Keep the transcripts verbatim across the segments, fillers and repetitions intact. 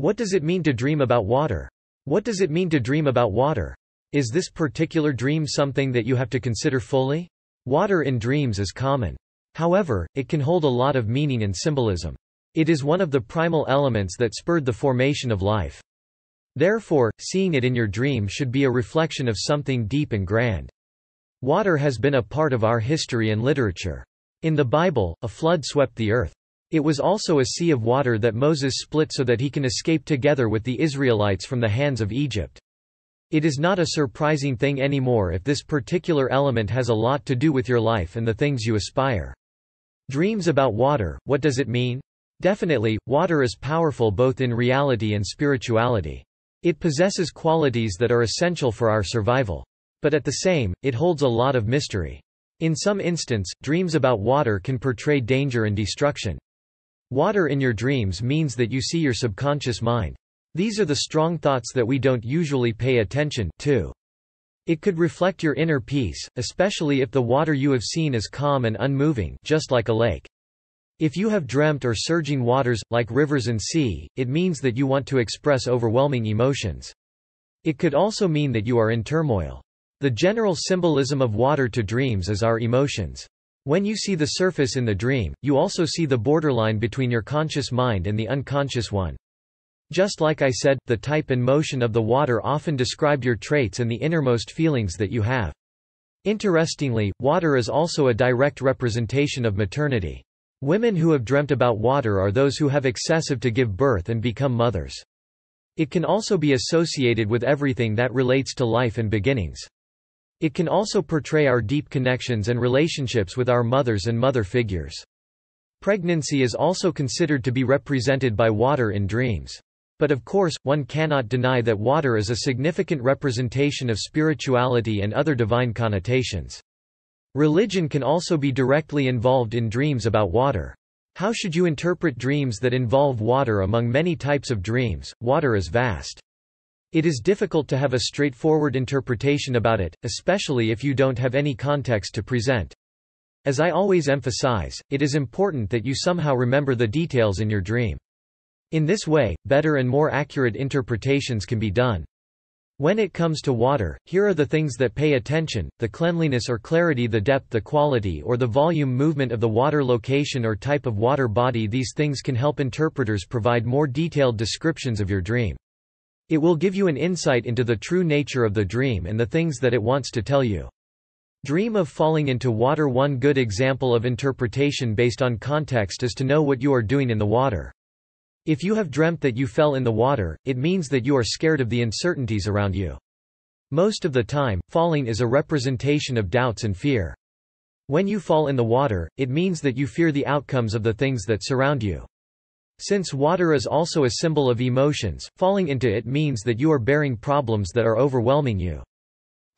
What does it mean to dream about water? What does it mean to dream about water? Is this particular dream something that you have to consider fully? Water in dreams is common. However, it can hold a lot of meaning and symbolism. It is one of the primal elements that spurred the formation of life. Therefore, seeing it in your dream should be a reflection of something deep and grand. Water has been a part of our history and literature. In the Bible, a flood swept the earth. It was also a sea of water that Moses split so that he can escape together with the Israelites from the hands of Egypt. It is not a surprising thing anymore if this particular element has a lot to do with your life and the things you aspire. Dreams about water, what does it mean? Definitely, water is powerful both in reality and spirituality. It possesses qualities that are essential for our survival. But at the same, it holds a lot of mystery. In some instance, dreams about water can portray danger and destruction. Water in your dreams means that you see your subconscious mind. These are the strong thoughts that we don't usually pay attention to. It could reflect your inner peace, especially if the water you have seen is calm and unmoving, just like a lake. If you have dreamt of surging waters, like rivers and sea, it means that you want to express overwhelming emotions. It could also mean that you are in turmoil. The general symbolism of water to dreams is our emotions. When you see the surface in the dream, you also see the borderline between your conscious mind and the unconscious one. Just like I said, the type and motion of the water often describe your traits and the innermost feelings that you have. Interestingly, water is also a direct representation of maternity. Women who have dreamt about water are those who have excessive to give birth and become mothers. It can also be associated with everything that relates to life and beginnings. It can also portray our deep connections and relationships with our mothers and mother figures. Pregnancy is also considered to be represented by water in dreams. But of course, one cannot deny that water is a significant representation of spirituality and other divine connotations. Religion can also be directly involved in dreams about water. How should you interpret dreams that involve water? Among many types of dreams, water is vast. It is difficult to have a straightforward interpretation about it, especially if you don't have any context to present. As I always emphasize, it is important that you somehow remember the details in your dream. In this way, better and more accurate interpretations can be done. When it comes to water, here are the things that pay attention: the cleanliness or clarity, the depth, the quality or the volume, movement of the water, location or type of water body. These things can help interpreters provide more detailed descriptions of your dream. It will give you an insight into the true nature of the dream and the things that it wants to tell you. Dream of falling into water. One good example of interpretation based on context is to know what you are doing in the water. If you have dreamt that you fell in the water, it means that you are scared of the uncertainties around you. Most of the time, falling is a representation of doubts and fear. When you fall in the water, it means that you fear the outcomes of the things that surround you. Since water is also a symbol of emotions, falling into it means that you are bearing problems that are overwhelming you.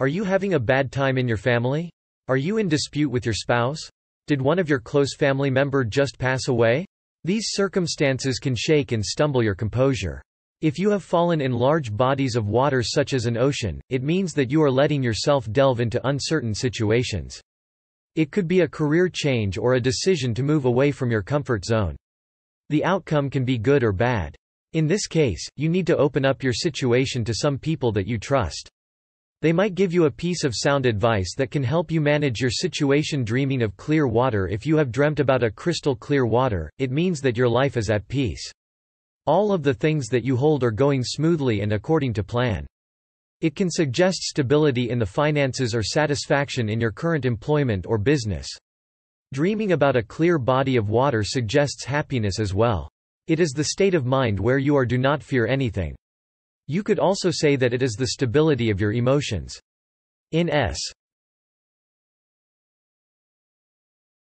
Are you having a bad time in your family? Are you in dispute with your spouse? Did one of your close family member just pass away? These circumstances can shake and stumble your composure. If you have fallen in large bodies of water such as an ocean, it means that you are letting yourself delve into uncertain situations. It could be a career change or a decision to move away from your comfort zone. The outcome can be good or bad. In this case, you need to open up your situation to some people that you trust. They might give you a piece of sound advice that can help you manage your situation. Dreaming of clear water. If you have dreamt about a crystal clear water, it means that your life is at peace. All of the things that you hold are going smoothly and according to plan. It can suggest stability in the finances or satisfaction in your current employment or business. Dreaming about a clear body of water suggests happiness as well. It is the state of mind where you are do not fear anything. You could also say that it is the stability of your emotions. In s.